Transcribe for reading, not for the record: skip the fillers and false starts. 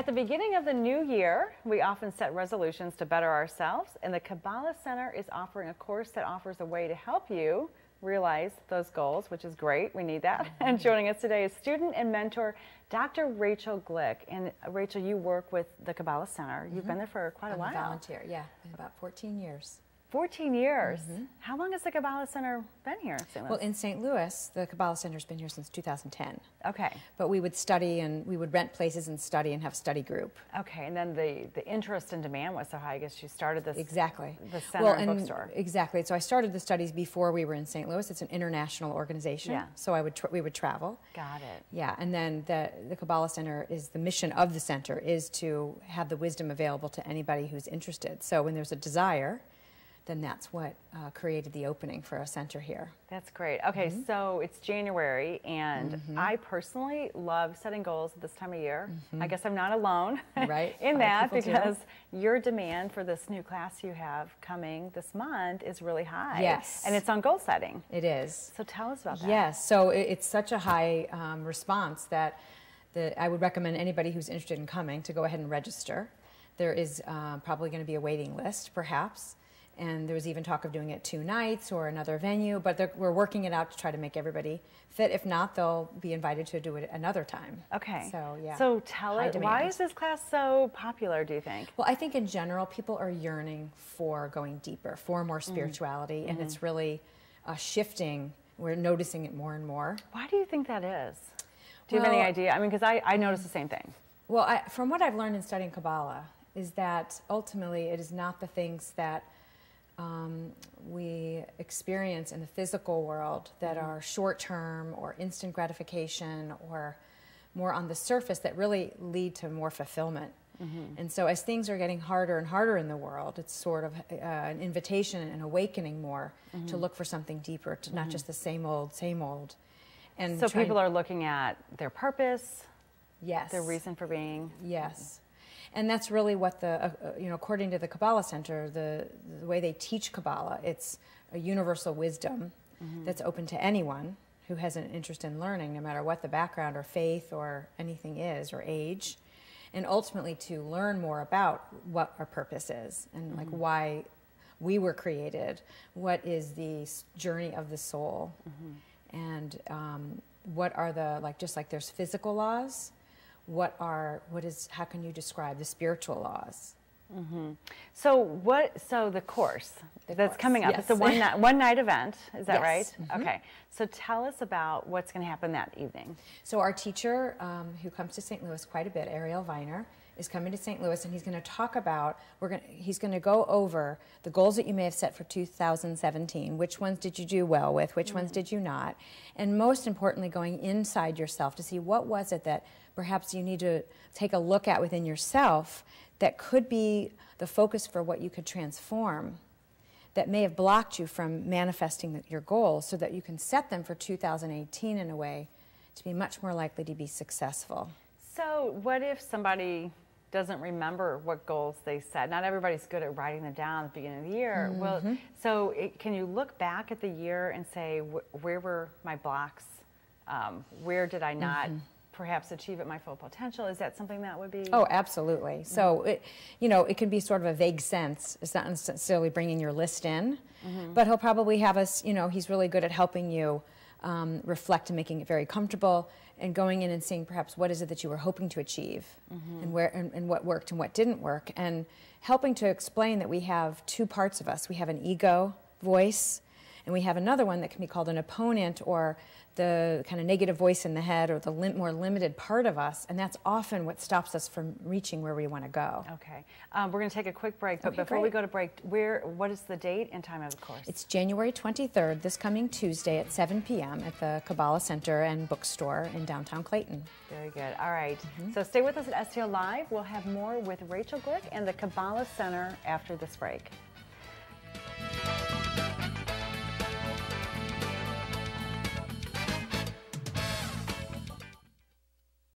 At the beginning of the new year, we often set resolutions to better ourselves, and the Kabbalah Center is offering a course that offers a way to help you realize those goals, which is great. We need that. And joining us today is student and mentor Dr. Rachel Glick. And Rachel, you work with the Kabbalah Center. You've been there for quite a while. I'm a volunteer, yeah, been about 14 years. 14 years. How long has the Kabbalah Center been here in St. Louis? Well, in St. Louis, the Kabbalah Center's been here since 2010. Okay. But we would study and we would rent places and study and have a study group. Okay, and then the interest and demand was so high, I guess you started this. Exactly. The center and bookstore. Exactly. So I started the studies before we were in St. Louis. It's an international organization. Yeah. So we would travel. Got it. Yeah, and then the Kabbalah Center is, the mission of the center is to have the wisdom available to anybody who's interested. So when there's a desire, then that's what created the opening for our center here. That's great. Okay, so it's January, and I personally love setting goals at this time of year. I guess I'm not alone in that, because your demand for this new class you have coming this month is really high. Yes. And it's on goal setting. It is. So tell us about that. Yes, so it's such a high response that I would recommend anybody who's interested in coming to go ahead and register. There is probably going to be a waiting list, perhaps. And there was even talk of doing it 2 nights or another venue, but we're working it out to try to make everybody fit. If not, they'll be invited to do it another time. Okay. So, yeah. So tell us, why is this class so popular, do you think? Well, I think in general, people are yearning for going deeper, for more spirituality, and it's really shifting. We're noticing it more and more. Why do you think that is? Do you have any idea? I mean, because I noticed the same thing. Well, from what I've learned in studying Kabbalah is that ultimately it is not the things that we experience in the physical world that are short-term or instant gratification or more on the surface that really lead to more fulfillment. And so as things are getting harder and harder in the world, it's sort of an invitation and an awakening more to look for something deeper, to not just the same old, same old. And so people are looking at their purpose, their reason for being. Yes. And that's really what the, you know, according to the Kabbalah Center, the way they teach Kabbalah, it's a universal wisdom that's open to anyone who has an interest in learning, no matter what the background or faith or anything is or age, and ultimately to learn more about what our purpose is and like why we were created, what is the journey of the soul, and what are the, just like there's physical laws, how can you describe the spiritual laws? So the course that's coming up, it's a one night event, is that right? Okay, so tell us about what's going to happen that evening. So our teacher, who comes to St. Louis quite a bit, Ariel Viner, is coming to St. Louis, and he's going to talk about, he's going to go over the goals that you may have set for 2017, which ones did you do well with, which ones did you not, and most importantly, going inside yourself to see what was it that perhaps you need to take a look at within yourself that could be the focus for what you could transform that may have blocked you from manifesting your goals, so that you can set them for 2018 in a way to be much more likely to be successful. So what if somebody doesn't remember what goals they set? Not everybody's good at writing them down at the beginning of the year. Well, so can you look back at the year and say, where were my blocks? Where did I not perhaps achieve at my full potential? Is that something that would be? Oh, absolutely. So, you know, it can be sort of a vague sense. It's not necessarily bringing your list in, but he'll probably have us, you know, he's really good at helping you reflect and making it very comfortable, and going in and seeing perhaps what is it that you were hoping to achieve, and where and what worked and what didn't work, and helping to explain that we have two parts of us. We have an ego voice, and we have another one that can be called an opponent, or the kind of negative voice in the head, or the more limited part of us, and that's often what stops us from reaching where we want to go. Okay, we're going to take a quick break, but before we go to break, what is the date and time of the course? It's January 23rd, this coming Tuesday at 7 p.m. at the Kabbalah Center and Bookstore in downtown Clayton. Very good. All right, so stay with us at STL Live. We'll have more with Rachel Glick and the Kabbalah Center after this break.